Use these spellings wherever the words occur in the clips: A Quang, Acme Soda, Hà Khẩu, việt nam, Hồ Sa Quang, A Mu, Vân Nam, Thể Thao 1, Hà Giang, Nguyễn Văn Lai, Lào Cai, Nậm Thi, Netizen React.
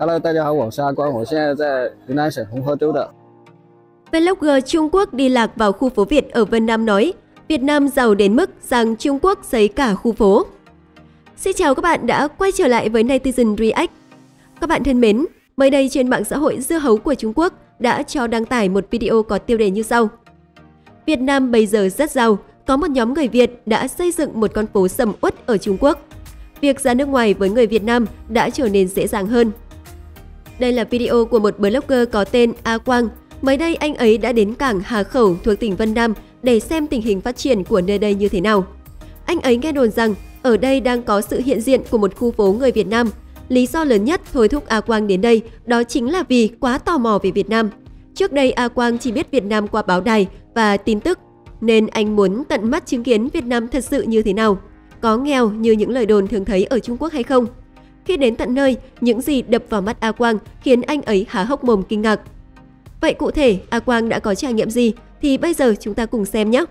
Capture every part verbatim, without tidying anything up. Hello, tôi là Hồ Sa Quang, Hồ Sa sẽ đến nay sẽ không có chú đỡ. Vlogger Trung Quốc đi lạc vào khu phố Việt ở Vân Nam nói, Việt Nam giàu đến mức rằng Trung Quốc giấy cả khu phố. Xin chào các bạn đã quay trở lại với Netizen React. Các bạn thân mến, mới đây trên mạng xã hội dưa hấu của Trung Quốc đã cho đăng tải một video có tiêu đề như sau. Việt Nam bây giờ rất giàu, có một nhóm người Việt đã xây dựng một con phố sầm uất ở Trung Quốc. Việc ra nước ngoài với người Việt Nam đã trở nên dễ dàng hơn. Đây là video của một blogger có tên A Quang. Mới đây anh ấy đã đến cảng Hà Khẩu thuộc tỉnh Vân Nam để xem tình hình phát triển của nơi đây như thế nào. Anh ấy nghe đồn rằng ở đây đang có sự hiện diện của một khu phố người Việt Nam. Lý do lớn nhất thôi thúc A Quang đến đây đó chính là vì quá tò mò về Việt Nam. Trước đây A Quang chỉ biết Việt Nam qua báo đài và tin tức, nên anh muốn tận mắt chứng kiến Việt Nam thật sự như thế nào. Có nghèo như những lời đồn thường thấy ở Trung Quốc hay không? Khi đến tận nơi, những gì đập vào mắt A Quang khiến anh ấy há hốc mồm kinh ngạc. Vậy cụ thể A Quang đã có trải nghiệm gì? Thì bây giờ chúng ta cùng xem nhé!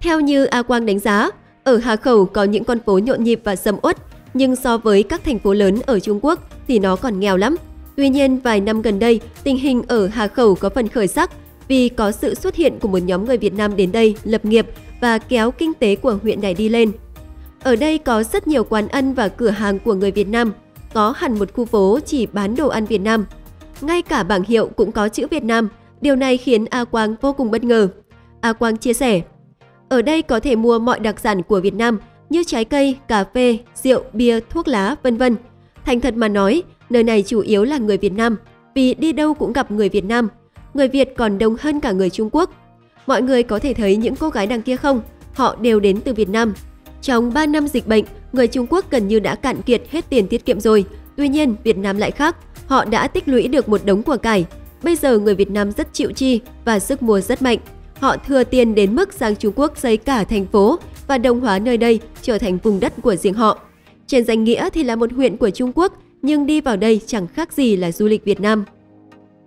Theo như A Quang đánh giá, ở Hà Khẩu có những con phố nhộn nhịp và sầm uất, nhưng so với các thành phố lớn ở Trung Quốc thì nó còn nghèo lắm. Tuy nhiên, vài năm gần đây, tình hình ở Hà Khẩu có phần khởi sắc vì có sự xuất hiện của một nhóm người Việt Nam đến đây lập nghiệp và kéo kinh tế của huyện này đi lên. Ở đây có rất nhiều quán ăn và cửa hàng của người Việt Nam, có hẳn một khu phố chỉ bán đồ ăn Việt Nam. Ngay cả bảng hiệu cũng có chữ Việt Nam, điều này khiến A Quang vô cùng bất ngờ. A Quang chia sẻ, ở đây có thể mua mọi đặc sản của Việt Nam như trái cây, cà phê, rượu, bia, thuốc lá, vân vân. Thành thật mà nói, nơi này chủ yếu là người Việt Nam, vì đi đâu cũng gặp người Việt Nam. Người Việt còn đông hơn cả người Trung Quốc. Mọi người có thể thấy những cô gái đằng kia không? Họ đều đến từ Việt Nam. Trong ba năm dịch bệnh, người Trung Quốc gần như đã cạn kiệt hết tiền tiết kiệm rồi. Tuy nhiên, Việt Nam lại khác. Họ đã tích lũy được một đống của cải. Bây giờ người Việt Nam rất chịu chi và sức mua rất mạnh. Họ thừa tiền đến mức sang Trung Quốc xây cả thành phố và đồng hóa nơi đây trở thành vùng đất của riêng họ. Trên danh nghĩa thì là một huyện của Trung Quốc, nhưng đi vào đây chẳng khác gì là du lịch Việt Nam.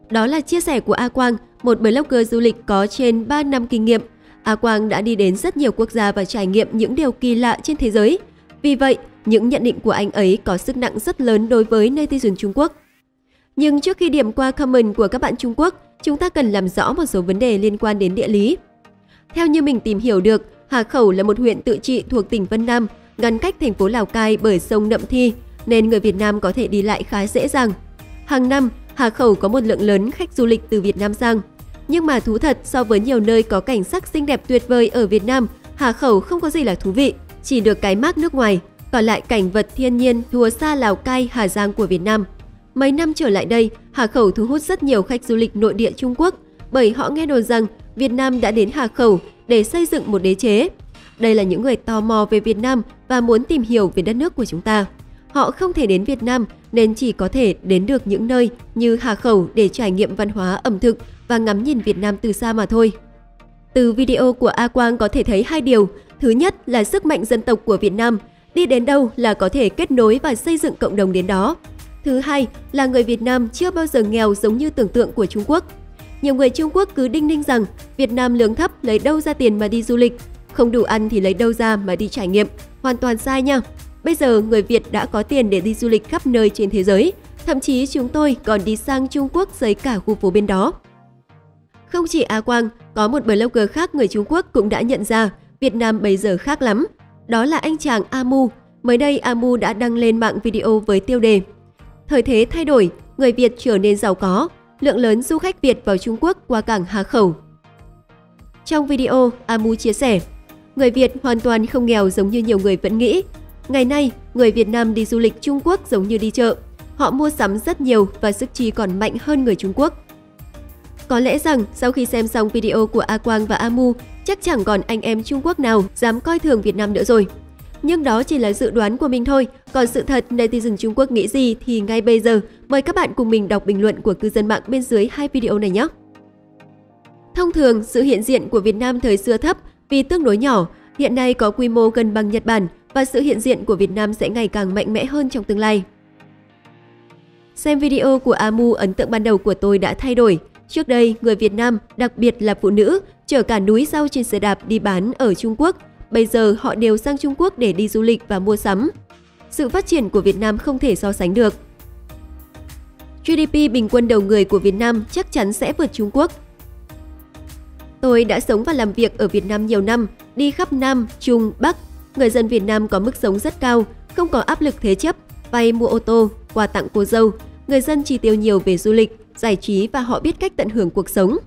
Đó là chia sẻ của A Quang, một blogger du lịch có trên ba năm kinh nghiệm. A Quang đã đi đến rất nhiều quốc gia và trải nghiệm những điều kỳ lạ trên thế giới. Vì vậy, những nhận định của anh ấy có sức nặng rất lớn đối với netizen Trung Quốc. Nhưng trước khi điểm qua comment của các bạn Trung Quốc, chúng ta cần làm rõ một số vấn đề liên quan đến địa lý. Theo như mình tìm hiểu được, Hà Khẩu là một huyện tự trị thuộc tỉnh Vân Nam, ngăn cách thành phố Lào Cai bởi sông Nậm Thi, nên người Việt Nam có thể đi lại khá dễ dàng. Hàng năm, Hà Khẩu có một lượng lớn khách du lịch từ Việt Nam sang. Nhưng mà thú thật, so với nhiều nơi có cảnh sắc xinh đẹp tuyệt vời ở Việt Nam, Hà Khẩu không có gì là thú vị, chỉ được cái mác nước ngoài, còn lại cảnh vật thiên nhiên thua xa Lào Cai, Hà Giang của Việt Nam. Mấy năm trở lại đây, Hà Khẩu thu hút rất nhiều khách du lịch nội địa Trung Quốc bởi họ nghe đồn rằng Việt Nam đã đến Hà Khẩu để xây dựng một đế chế. Đây là những người tò mò về Việt Nam và muốn tìm hiểu về đất nước của chúng ta. Họ không thể đến Việt Nam nên chỉ có thể đến được những nơi như Hà Khẩu để trải nghiệm văn hóa, ẩm thực và ngắm nhìn Việt Nam từ xa mà thôi. Từ video của A Quang có thể thấy hai điều. Thứ nhất là sức mạnh dân tộc của Việt Nam, đi đến đâu là có thể kết nối và xây dựng cộng đồng đến đó. Thứ hai là người Việt Nam chưa bao giờ nghèo giống như tưởng tượng của Trung Quốc. Nhiều người Trung Quốc cứ đinh ninh rằng Việt Nam lương thấp lấy đâu ra tiền mà đi du lịch, không đủ ăn thì lấy đâu ra mà đi trải nghiệm. Hoàn toàn sai nha! Bây giờ người Việt đã có tiền để đi du lịch khắp nơi trên thế giới, thậm chí chúng tôi còn đi sang Trung Quốc xây cả khu phố bên đó. Không chỉ A Quang, có một blogger khác người Trung Quốc cũng đã nhận ra Việt Nam bây giờ khác lắm. Đó là anh chàng A Mu. Mới đây A Mu đã đăng lên mạng video với tiêu đề Thời thế thay đổi, người Việt trở nên giàu có, lượng lớn du khách Việt vào Trung Quốc qua cảng Hà Khẩu. Trong video, A Mu chia sẻ, người Việt hoàn toàn không nghèo giống như nhiều người vẫn nghĩ. Ngày nay, người Việt Nam đi du lịch Trung Quốc giống như đi chợ. Họ mua sắm rất nhiều và sức chi còn mạnh hơn người Trung Quốc. Có lẽ rằng sau khi xem xong video của A Quang và A Mu, chắc chẳng còn anh em Trung Quốc nào dám coi thường Việt Nam nữa rồi. Nhưng đó chỉ là dự đoán của mình thôi, còn sự thật netizen Trung Quốc nghĩ gì thì ngay bây giờ mời các bạn cùng mình đọc bình luận của cư dân mạng bên dưới hai video này nhé. Thông thường, sự hiện diện của Việt Nam thời xưa thấp vì tương đối nhỏ, hiện nay có quy mô gần bằng Nhật Bản và sự hiện diện của Việt Nam sẽ ngày càng mạnh mẽ hơn trong tương lai. Xem video của A Mu, ấn tượng ban đầu của tôi đã thay đổi. Trước đây, người Việt Nam, đặc biệt là phụ nữ, chở cả núi rau trên xe đạp đi bán ở Trung Quốc. Bây giờ họ đều sang Trung Quốc để đi du lịch và mua sắm. Sự phát triển của Việt Nam không thể so sánh được. giê đê pê bình quân đầu người của Việt Nam chắc chắn sẽ vượt Trung Quốc. Tôi đã sống và làm việc ở Việt Nam nhiều năm, đi khắp Nam, Trung, Bắc. Người dân Việt Nam có mức sống rất cao, không có áp lực thế chấp, vay mua ô tô, quà tặng cô dâu. Người dân chi tiêu nhiều về du lịch, giải trí và họ biết cách tận hưởng cuộc sống.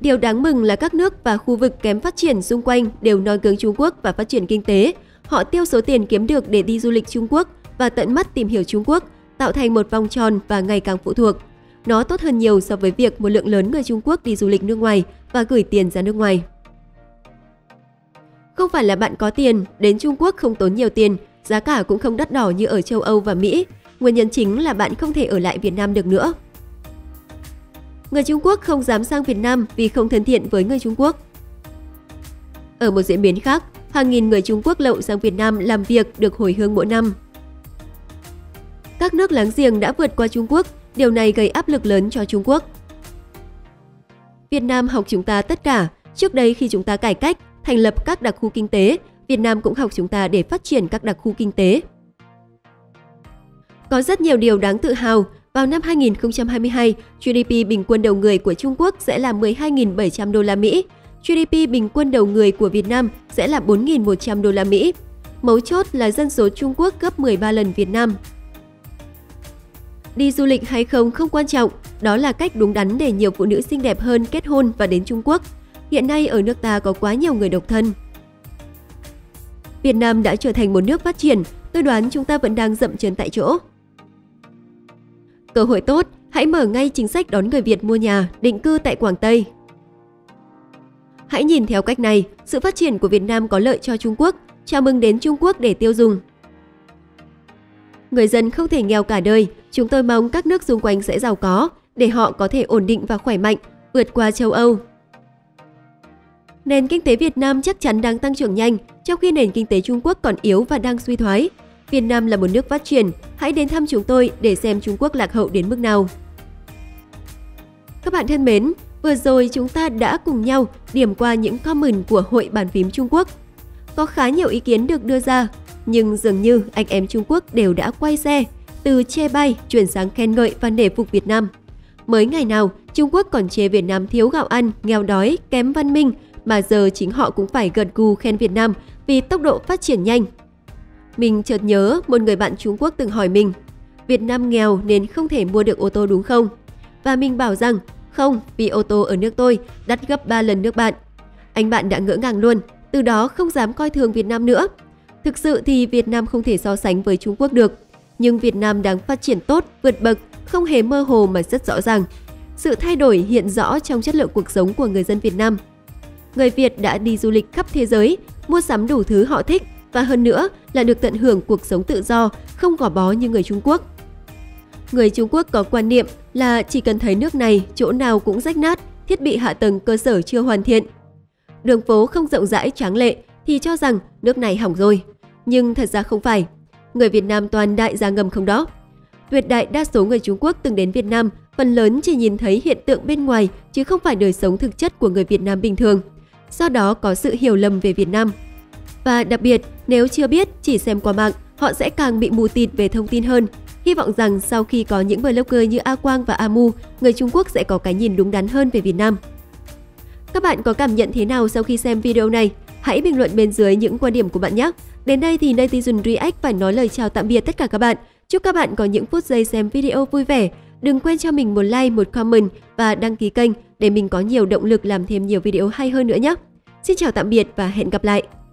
Điều đáng mừng là các nước và khu vực kém phát triển xung quanh đều noi gương Trung Quốc và phát triển kinh tế. Họ tiêu số tiền kiếm được để đi du lịch Trung Quốc và tận mắt tìm hiểu Trung Quốc, tạo thành một vòng tròn và ngày càng phụ thuộc. Nó tốt hơn nhiều so với việc một lượng lớn người Trung Quốc đi du lịch nước ngoài và gửi tiền ra nước ngoài. Không phải là bạn có tiền, đến Trung Quốc không tốn nhiều tiền, giá cả cũng không đắt đỏ như ở châu Âu và Mỹ. Nguyên nhân chính là bạn không thể ở lại Việt Nam được nữa. Người Trung Quốc không dám sang Việt Nam vì không thân thiện với người Trung Quốc. Ở một diễn biến khác, hàng nghìn người Trung Quốc lậu sang Việt Nam làm việc được hồi hương mỗi năm. Các nước láng giềng đã vượt qua Trung Quốc, điều này gây áp lực lớn cho Trung Quốc. Việt Nam học chúng ta tất cả. Trước đây khi chúng ta cải cách, thành lập các đặc khu kinh tế, Việt Nam cũng học chúng ta để phát triển các đặc khu kinh tế. Có rất nhiều điều đáng tự hào. Vào năm hai nghìn không trăm hai mươi hai, giê đê pê bình quân đầu người của Trung Quốc sẽ là mười hai nghìn bảy trăm đô la Mỹ. giê đê pê bình quân đầu người của Việt Nam sẽ là bốn nghìn một trăm đô la Mỹ. Mấu chốt là dân số Trung Quốc gấp mười ba lần Việt Nam. Đi du lịch hay không không quan trọng, đó là cách đúng đắn để nhiều phụ nữ xinh đẹp hơn kết hôn và đến Trung Quốc. Hiện nay ở nước ta có quá nhiều người độc thân. Việt Nam đã trở thành một nước phát triển, tôi đoán chúng ta vẫn đang dậm chân tại chỗ. Cơ hội tốt, hãy mở ngay chính sách đón người Việt mua nhà, định cư tại Quảng Tây. Hãy nhìn theo cách này, sự phát triển của Việt Nam có lợi cho Trung Quốc, chào mừng đến Trung Quốc để tiêu dùng. Người dân không thể nghèo cả đời, chúng tôi mong các nước xung quanh sẽ giàu có, để họ có thể ổn định và khỏe mạnh, vượt qua châu Âu. Nền kinh tế Việt Nam chắc chắn đang tăng trưởng nhanh, trong khi nền kinh tế Trung Quốc còn yếu và đang suy thoái. Việt Nam là một nước phát triển, hãy đến thăm chúng tôi để xem Trung Quốc lạc hậu đến mức nào. Các bạn thân mến, vừa rồi chúng ta đã cùng nhau điểm qua những comment của Hội Bàn Phím Trung Quốc. Có khá nhiều ý kiến được đưa ra, nhưng dường như anh em Trung Quốc đều đã quay xe, từ chê bai chuyển sang khen ngợi và nể phục Việt Nam. Mới ngày nào, Trung Quốc còn chê Việt Nam thiếu gạo ăn, nghèo đói, kém văn minh, mà giờ chính họ cũng phải gật gù khen Việt Nam vì tốc độ phát triển nhanh. Mình chợt nhớ một người bạn Trung Quốc từng hỏi mình, Việt Nam nghèo nên không thể mua được ô tô đúng không? Và mình bảo rằng, không, vì ô tô ở nước tôi đắt gấp ba lần nước bạn. Anh bạn đã ngỡ ngàng luôn, từ đó không dám coi thường Việt Nam nữa. Thực sự thì Việt Nam không thể so sánh với Trung Quốc được, nhưng Việt Nam đang phát triển tốt, vượt bậc, không hề mơ hồ mà rất rõ ràng. Sự thay đổi hiện rõ trong chất lượng cuộc sống của người dân Việt Nam. Người Việt đã đi du lịch khắp thế giới, mua sắm đủ thứ họ thích, và hơn nữa là được tận hưởng cuộc sống tự do, không gò bó như người Trung Quốc. Người Trung Quốc có quan niệm là chỉ cần thấy nước này, chỗ nào cũng rách nát, thiết bị hạ tầng cơ sở chưa hoàn thiện. Đường phố không rộng rãi tráng lệ thì cho rằng nước này hỏng rồi. Nhưng thật ra không phải. Người Việt Nam toàn đại gia ngầm không đó. Tuyệt đại đa số người Trung Quốc từng đến Việt Nam phần lớn chỉ nhìn thấy hiện tượng bên ngoài chứ không phải đời sống thực chất của người Việt Nam bình thường. Do đó có sự hiểu lầm về Việt Nam. Và đặc biệt, nếu chưa biết, chỉ xem qua mạng, họ sẽ càng bị mù tịt về thông tin hơn. Hy vọng rằng sau khi có những blogger như A Quang và A Mu, người Trung Quốc sẽ có cái nhìn đúng đắn hơn về Việt Nam. Các bạn có cảm nhận thế nào sau khi xem video này? Hãy bình luận bên dưới những quan điểm của bạn nhé! Đến đây thì Netizen React phải nói lời chào tạm biệt tất cả các bạn. Chúc các bạn có những phút giây xem video vui vẻ. Đừng quên cho mình một like, một comment và đăng ký kênh để mình có nhiều động lực làm thêm nhiều video hay hơn nữa nhé! Xin chào tạm biệt và hẹn gặp lại!